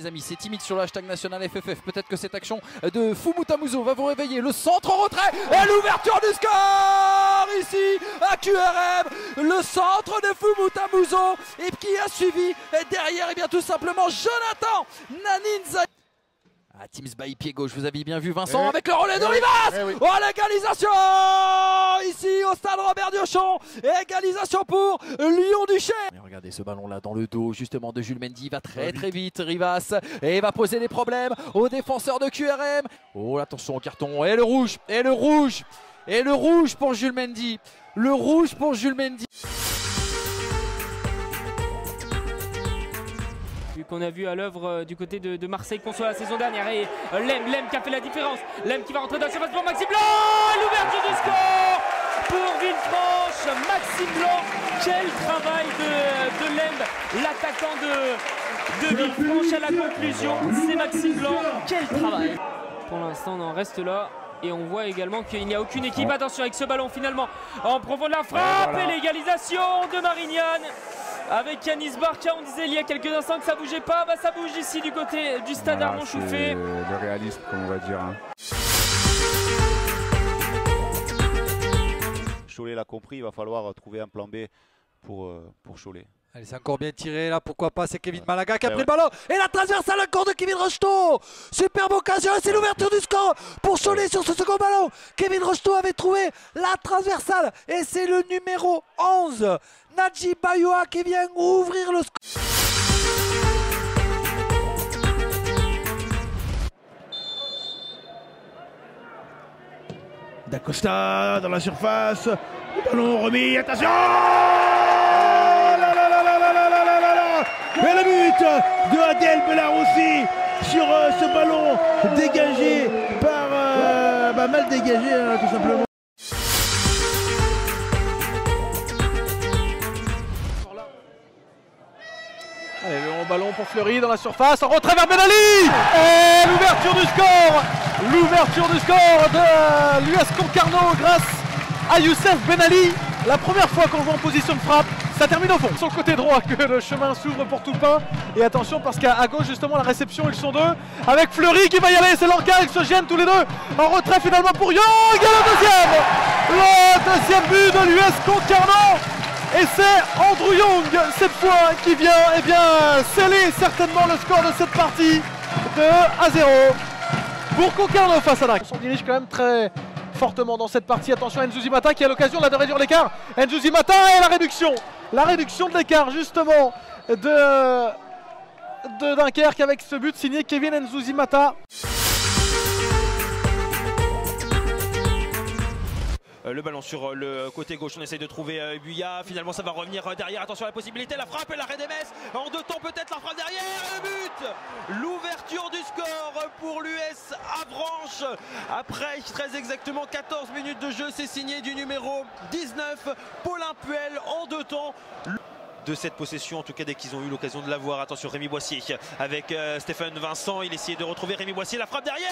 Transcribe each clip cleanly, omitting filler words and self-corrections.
les amis, c'est timide sur le hashtag national FFF. Peut-être que cette action de Fumutamouzo va vous réveiller. Le centre en retrait et l'ouverture du score ici à QRM. Le centre de Fumutamouzo et qui a suivi et derrière et bien tout simplement Jonathan Nanin Zadi. Ah, Teams by pied gauche, vous avez bien vu Vincent avec le relais d'Olivas. Oh, l'égalisation ici au stade Robert-Diochon. Égalisation pour Lyon-Duché. Regardez ce ballon-là dans le dos justement de Jules Mendy. Il va très vite Rivas et va poser des problèmes aux défenseurs de QRM. Oh, attention au carton et le rouge, et le rouge, et le rouge pour Jules Mendy. Le rouge pour Jules Mendy. Qu'on a vu à l'œuvre du côté de Marseille qu'on soit la saison dernière et Lem qui a fait la différence, Lem qui va rentrer dans la surface pour Maxime Blanc, l'ouverture du score pour Villefranche. Maxime Blanc, quel travail de Lem, l'attaquant de Villefranche à la conclusion, c'est Maxime Blanc, quel travail. Pour l'instant on en reste là et on voit également qu'il n'y a aucune équipe, attention avec ce ballon finalement en profondeur, la frappe et l'égalisation de Marignane. Avec Yannis Barca, on disait il y a quelques instants que ça bougeait pas, bah ça bouge ici du côté du stade Armand Chouffé. Le réalisme, comme on va dire. Cholet l'a compris, il va falloir trouver un plan B pour Cholet. Allez, c'est encore bien tiré là, pourquoi pas, c'est Kevin Malaga qui a pris le ballon et la transversale encore de Kevin Rocheteau. Superbe occasion, c'est l'ouverture du score pour Cholet sur ce second ballon. Kevin Rocheteau avait trouvé la transversale et c'est le numéro 11, Cibaiowa, qui vient ouvrir le score. D'Acosta dans la surface, le ballon remis, attention. Et le but de Adel Belarouci sur ce ballon dégagé par mal dégagé tout simplement. Allez, le ballon pour Fleury dans la surface, en retrait vers Ben Ali et l'ouverture du score, de l'US Concarneau grâce à Youssef Ben Ali. La première fois qu'on le voit en position de frappe, ça termine au fond. Sur le côté droit que le chemin s'ouvre pour Toupin. Et attention parce qu'à gauche justement la réception, ils sont deux. Avec Fleury qui va y aller, c'est Lanca, ils se gênent tous les deux. En retrait finalement pour Young et le deuxième but de l'US Concarneau. Et c'est Andrew Young cette fois qui vient eh bien, sceller certainement le score de cette partie de 2-0 pour Concarneau face à Dac. On dirige quand même très fortement dans cette partie, attention à Nzuzi Mata qui a l'occasion là de réduire l'écart, Nzuzi Mata et la réduction de l'écart justement de Dunkerque avec ce but signé Kevin Nzuzi Mata. Le ballon sur le côté gauche, on essaye de trouver Buya, finalement ça va revenir derrière, attention à la possibilité, la frappe et l'arrêt des Metz, en deux temps peut-être la frappe derrière, le but, l'ouverture du score pour l'US à Branche, après très exactement 14 minutes de jeu, c'est signé du numéro 19, Paulin Puel en deux temps. De cette possession, en tout cas dès qu'ils ont eu l'occasion de l'avoir, attention Rémi Boissier avec Stéphane Vincent, il essayait de retrouver Rémi Boissier, la frappe derrière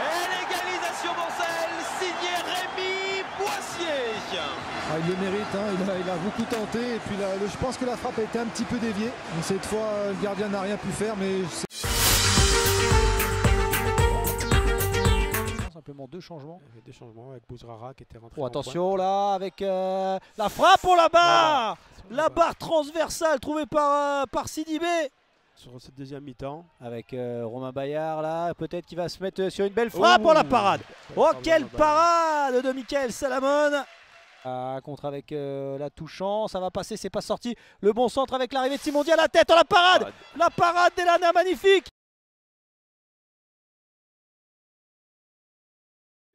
et l'égalisation mancelle signé Rémi Boissier. Ah, il le mérite, hein. il a beaucoup tenté et puis là, je pense que la frappe a été un petit peu déviée. Donc, cette fois, le gardien n'a rien pu faire, mais simplement deux changements. Il y a deux changements avec Bouzrara qui était rentré. Oh, attention là avec la frappe pour la barre, la barre transversale trouvée par Sidibé. Sur cette deuxième mi-temps. Avec Romain Bayard là, peut-être qu'il va se mettre sur une belle frappe pour la parade. Oh, quelle parade de Michael Salamone. Contre avec la touchant, ça va passer, c'est pas sorti. Le bon centre avec l'arrivée de Simondi à la tête, oh, la parade d'Elana, magnifique.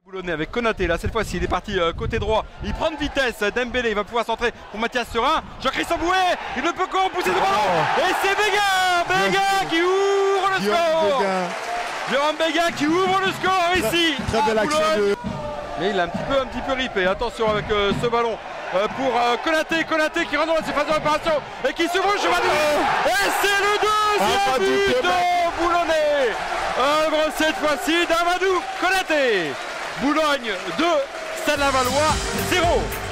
Boulonné avec Konaté, là cette fois-ci il est parti côté droit, il prend de vitesse, Dembélé il va pouvoir centrer pour Mathias Serin, Jean-Christophe Boué, il ne peut qu'en pousser de ballon et c'est Béguin qui ouvre le score. Jérôme Béguin qui ouvre le score ici. Très belle action de... Mais il a un petit peu ripé, attention avec ce ballon pour Konaté qui rentre dans la surface de réparation et qui se venge et c'est le deuxième but de Boulonné, œuvre cette fois-ci d'Amadou Konaté. Boulogne 2, Stade Lavallois 0.